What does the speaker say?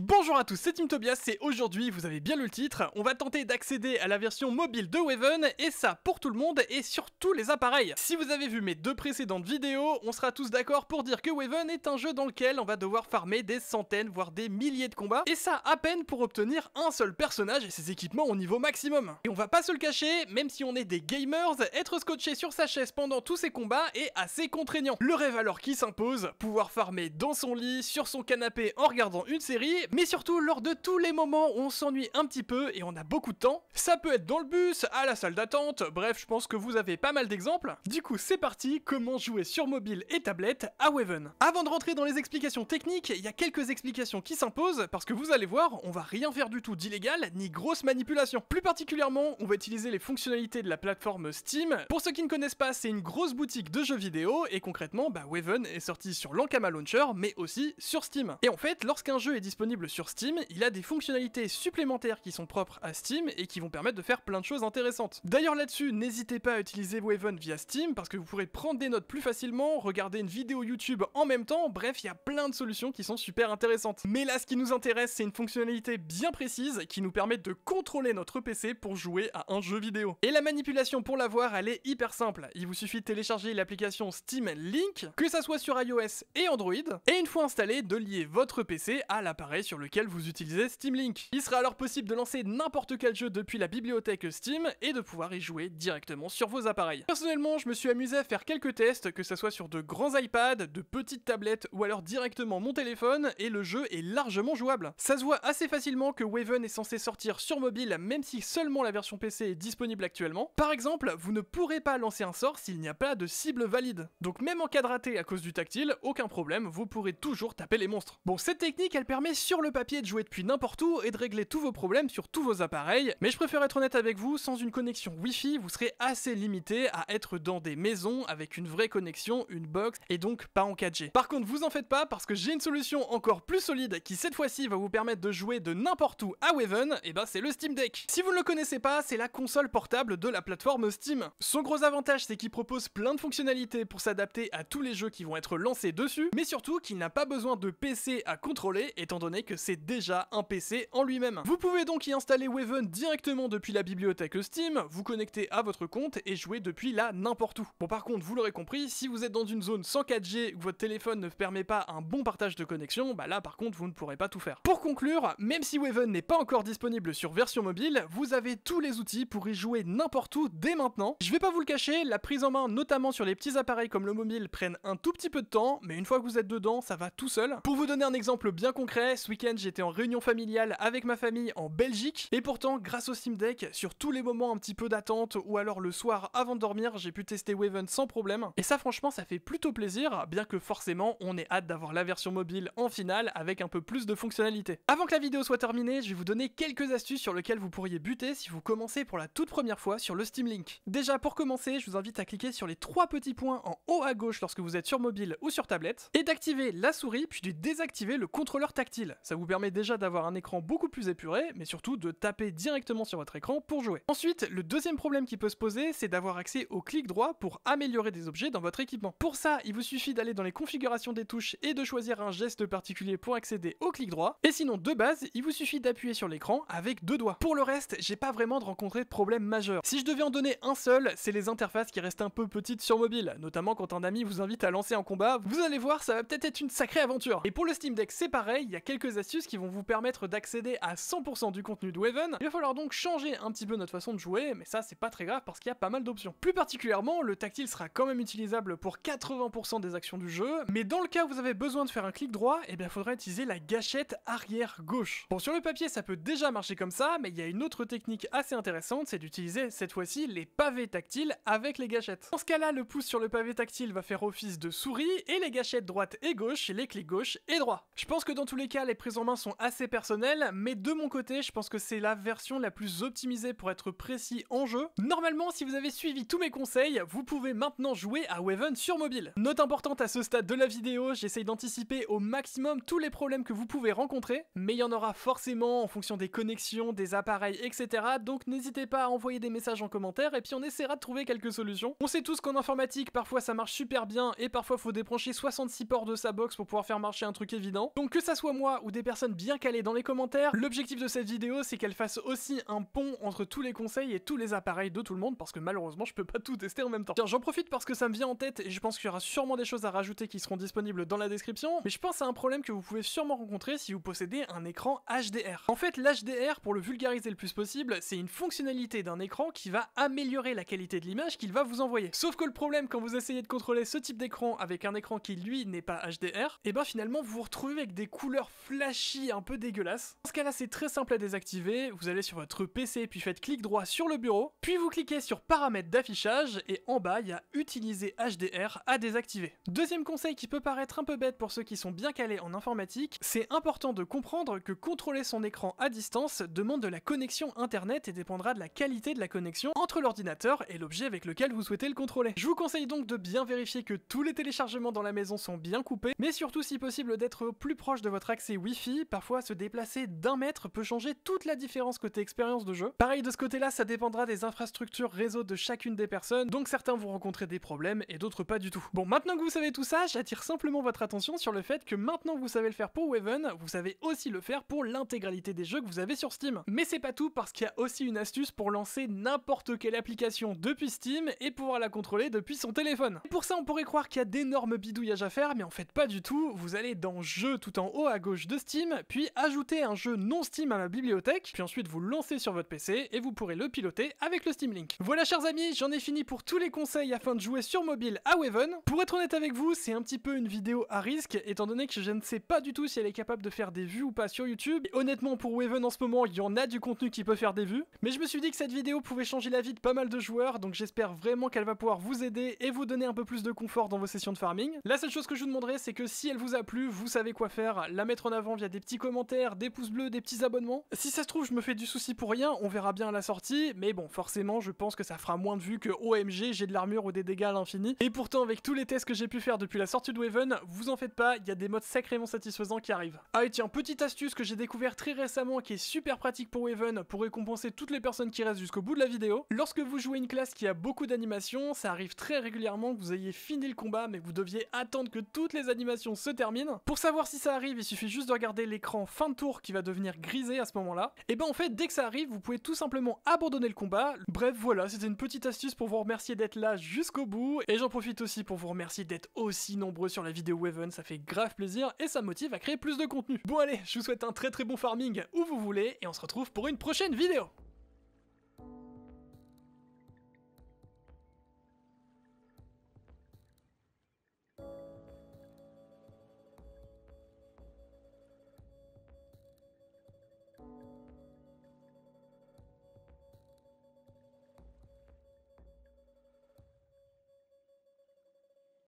Bonjour à tous, c'est Tim Tobias et aujourd'hui, vous avez bien lu le titre, on va tenter d'accéder à la version mobile de Waven et ça pour tout le monde et sur tous les appareils. Si vous avez vu mes deux précédentes vidéos, on sera tous d'accord pour dire que Waven est un jeu dans lequel on va devoir farmer des centaines voire des milliers de combats et ça à peine pour obtenir un seul personnage et ses équipements au niveau maximum. Et on va pas se le cacher, même si on est des gamers, être scotché sur sa chaise pendant tous ces combats est assez contraignant. Le rêve alors qui s'impose, pouvoir farmer dans son lit, sur son canapé en regardant une série. Mais surtout, lors de tous les moments où on s'ennuie un petit peu et on a beaucoup de temps, ça peut être dans le bus, à la salle d'attente, bref, je pense que vous avez pas mal d'exemples. Du coup, c'est parti, comment jouer sur mobile et tablette à Waven. Avant de rentrer dans les explications techniques, il y a quelques explications qui s'imposent, parce que vous allez voir, on va rien faire du tout d'illégal, ni grosse manipulation. Plus particulièrement, on va utiliser les fonctionnalités de la plateforme Steam. Pour ceux qui ne connaissent pas, c'est une grosse boutique de jeux vidéo, et concrètement, Waven est sorti sur l'Ankama Launcher, mais aussi sur Steam. Et en fait, lorsqu'un jeu est disponible sur Steam, il a des fonctionnalités supplémentaires qui sont propres à Steam et qui vont permettre de faire plein de choses intéressantes. D'ailleurs là-dessus, n'hésitez pas à utiliser Waven via Steam parce que vous pourrez prendre des notes plus facilement, regarder une vidéo YouTube en même temps, bref, il y a plein de solutions qui sont super intéressantes. Mais là, ce qui nous intéresse, c'est une fonctionnalité bien précise qui nous permet de contrôler notre PC pour jouer à un jeu vidéo. Et la manipulation pour l'avoir, elle est hyper simple. Il vous suffit de télécharger l'application Steam Link, que ça soit sur iOS et Android, et une fois installé, de lier votre PC à l'appareil sur lequel vous utilisez Steam Link. Il sera alors possible de lancer n'importe quel jeu depuis la bibliothèque Steam et de pouvoir y jouer directement sur vos appareils. Personnellement, je me suis amusé à faire quelques tests, que ça soit sur de grands iPads, de petites tablettes ou alors directement mon téléphone, et le jeu est largement jouable. Ça se voit assez facilement que Waven est censé sortir sur mobile même si seulement la version PC est disponible actuellement. Par exemple, vous ne pourrez pas lancer un sort s'il n'y a pas de cible valide. Donc même en cas de raté à cause du tactile, aucun problème, vous pourrez toujours taper les monstres. Bon, cette technique, elle permet sur le papier de jouer depuis n'importe où et de régler tous vos problèmes sur tous vos appareils, mais je préfère être honnête avec vous, sans une connexion Wi-Fi, vous serez assez limité à être dans des maisons avec une vraie connexion, une box, et donc pas en 4G. Par contre, vous en faites pas, parce que j'ai une solution encore plus solide qui cette fois-ci va vous permettre de jouer de n'importe où à Waven, et ben c'est le Steam Deck. Si vous ne le connaissez pas, c'est la console portable de la plateforme Steam. Son gros avantage, c'est qu'il propose plein de fonctionnalités pour s'adapter à tous les jeux qui vont être lancés dessus, mais surtout qu'il n'a pas besoin de PC à contrôler, étant donné que c'est déjà un PC en lui-même. Vous pouvez donc y installer Waven directement depuis la bibliothèque Steam, vous connecter à votre compte et jouer depuis là n'importe où. Bon, par contre, vous l'aurez compris, si vous êtes dans une zone sans 4G où votre téléphone ne permet pas un bon partage de connexion, bah là par contre vous ne pourrez pas tout faire. Pour conclure, même si Waven n'est pas encore disponible sur version mobile, vous avez tous les outils pour y jouer n'importe où dès maintenant. Je vais pas vous le cacher, la prise en main notamment sur les petits appareils comme le mobile prennent un tout petit peu de temps, mais une fois que vous êtes dedans, ça va tout seul. Pour vous donner un exemple bien concret, ce week-end, j'étais en réunion familiale avec ma famille en Belgique et pourtant, grâce au Steam Deck, sur tous les moments un petit peu d'attente ou alors le soir avant de dormir, j'ai pu tester Waven sans problème et ça franchement, ça fait plutôt plaisir, bien que forcément, on ait hâte d'avoir la version mobile en finale avec un peu plus de fonctionnalités. Avant que la vidéo soit terminée, je vais vous donner quelques astuces sur lesquelles vous pourriez buter si vous commencez pour la toute première fois sur le Steam Link. Déjà, pour commencer, je vous invite à cliquer sur les trois petits points en haut à gauche lorsque vous êtes sur mobile ou sur tablette et d'activer la souris puis de désactiver le contrôleur tactile. Ça vous permet déjà d'avoir un écran beaucoup plus épuré, mais surtout de taper directement sur votre écran pour jouer. Ensuite, le deuxième problème qui peut se poser, c'est d'avoir accès au clic droit pour améliorer des objets dans votre équipement. Pour ça, il vous suffit d'aller dans les configurations des touches et de choisir un geste particulier pour accéder au clic droit, et sinon de base, il vous suffit d'appuyer sur l'écran avec deux doigts. Pour le reste, j'ai pas vraiment rencontré de problème majeur. Si je devais en donner un seul, c'est les interfaces qui restent un peu petites sur mobile, notamment quand un ami vous invite à lancer un combat, vous allez voir, ça va peut-être être une sacrée aventure. Et pour le Steam Deck, c'est pareil, il y a quelques astuces qui vont vous permettre d'accéder à 100% du contenu de Waven. Il va falloir donc changer un petit peu notre façon de jouer, mais ça c'est pas très grave parce qu'il y a pas mal d'options. Plus particulièrement, le tactile sera quand même utilisable pour 80% des actions du jeu, mais dans le cas où vous avez besoin de faire un clic droit, eh bien il faudra utiliser la gâchette arrière gauche. Bon, sur le papier ça peut déjà marcher comme ça, mais il y a une autre technique assez intéressante, c'est d'utiliser cette fois-ci les pavés tactiles avec les gâchettes. Dans ce cas-là, le pouce sur le pavé tactile va faire office de souris, et les gâchettes droite et gauche, les clics gauche et droit. Je pense que dans tous les cas, les prises en main sont assez personnelles, mais de mon côté, je pense que c'est la version la plus optimisée pour être précis en jeu. Normalement, si vous avez suivi tous mes conseils, vous pouvez maintenant jouer à Waven sur mobile. Note importante à ce stade de la vidéo, j'essaye d'anticiper au maximum tous les problèmes que vous pouvez rencontrer, mais il y en aura forcément en fonction des connexions, des appareils, etc. Donc n'hésitez pas à envoyer des messages en commentaire et puis on essaiera de trouver quelques solutions. On sait tous qu'en informatique, parfois ça marche super bien et parfois faut débrancher 66 ports de sa box pour pouvoir faire marcher un truc évident. Donc que ça soit moi ou ou des personnes bien calées dans les commentaires. L'objectif de cette vidéo, c'est qu'elle fasse aussi un pont entre tous les conseils et tous les appareils de tout le monde, parce que malheureusement, je peux pas tout tester en même temps. Tiens, j'en profite parce que ça me vient en tête, et je pense qu'il y aura sûrement des choses à rajouter qui seront disponibles dans la description, mais je pense à un problème que vous pouvez sûrement rencontrer si vous possédez un écran HDR. En fait, l'HDR, pour le vulgariser le plus possible, c'est une fonctionnalité d'un écran qui va améliorer la qualité de l'image qu'il va vous envoyer. Sauf que le problème, quand vous essayez de contrôler ce type d'écran avec un écran qui, lui, n'est pas HDR, et ben finalement, vous vous retrouvez avec des couleurs flashy un peu dégueulasses. Dans ce cas-là, c'est très simple à désactiver. Vous allez sur votre PC, puis faites clic droit sur le bureau, puis vous cliquez sur paramètres d'affichage, et en bas, il y a utiliser HDR à désactiver. Deuxième conseil qui peut paraître un peu bête pour ceux qui sont bien calés en informatique, c'est important de comprendre que contrôler son écran à distance demande de la connexion internet et dépendra de la qualité de la connexion entre l'ordinateur et l'objet avec lequel vous souhaitez le contrôler. Je vous conseille donc de bien vérifier que tous les téléchargements dans la maison sont bien coupés, mais surtout si possible d'être plus proche de votre accès Wi-Fi. Parfois se déplacer d'1 mètre peut changer toute la différence côté expérience de jeu. Pareil, de ce côté-là, ça dépendra des infrastructures réseau de chacune des personnes, donc certains vont rencontrer des problèmes et d'autres pas du tout. Bon, maintenant que vous savez tout ça, j'attire simplement votre attention sur le fait que maintenant que vous savez le faire pour Waven, vous savez aussi le faire pour l'intégralité des jeux que vous avez sur Steam. Mais c'est pas tout, parce qu'il y a aussi une astuce pour lancer n'importe quelle application depuis Steam et pouvoir la contrôler depuis son téléphone. Et pour ça, on pourrait croire qu'il y a d'énormes bidouillages à faire, mais en fait pas du tout. Vous allez dans Jeux tout en haut à gauche de Steam, puis ajouter un jeu non Steam à la bibliothèque, puis ensuite vous lancez sur votre PC et vous pourrez le piloter avec le Steam Link. Voilà, chers amis, j'en ai fini pour tous les conseils afin de jouer sur mobile à Waven. Pour être honnête avec vous, c'est un petit peu une vidéo à risque, étant donné que je ne sais pas du tout si elle est capable de faire des vues ou pas sur YouTube. Et honnêtement, pour Waven en ce moment, il y en a du contenu qui peut faire des vues, mais je me suis dit que cette vidéo pouvait changer la vie de pas mal de joueurs, donc j'espère vraiment qu'elle va pouvoir vous aider et vous donner un peu plus de confort dans vos sessions de farming. La seule chose que je vous demanderai, c'est que si elle vous a plu, vous savez quoi faire, la mettre en avant via des petits commentaires, des pouces bleus, des petits abonnements. Si ça se trouve, je me fais du souci pour rien, on verra bien à la sortie, mais bon, forcément, je pense que ça fera moins de vues que OMG, j'ai de l'armure ou des dégâts à l'infini. Et pourtant, avec tous les tests que j'ai pu faire depuis la sortie de Waven, vous en faites pas, il y a des modes sacrément satisfaisants qui arrivent. Ah et tiens, petite astuce que j'ai découvert très récemment qui est super pratique pour Waven, pour récompenser toutes les personnes qui restent jusqu'au bout de la vidéo. Lorsque vous jouez une classe qui a beaucoup d'animations, ça arrive très régulièrement que vous ayez fini le combat mais que vous deviez attendre que toutes les animations se terminent. Pour savoir si ça arrive, il suffit juste de regarder l'écran fin de tour qui va devenir grisé à ce moment-là. Et ben en fait, dès que ça arrive, vous pouvez tout simplement abandonner le combat. Bref, voilà, c'était une petite astuce pour vous remercier d'être là jusqu'au bout, et j'en profite aussi pour vous remercier d'être aussi nombreux sur la vidéo Waven, ça fait grave plaisir et ça motive à créer plus de contenu. Bon allez, je vous souhaite un très bon farming où vous voulez et on se retrouve pour une prochaine vidéo.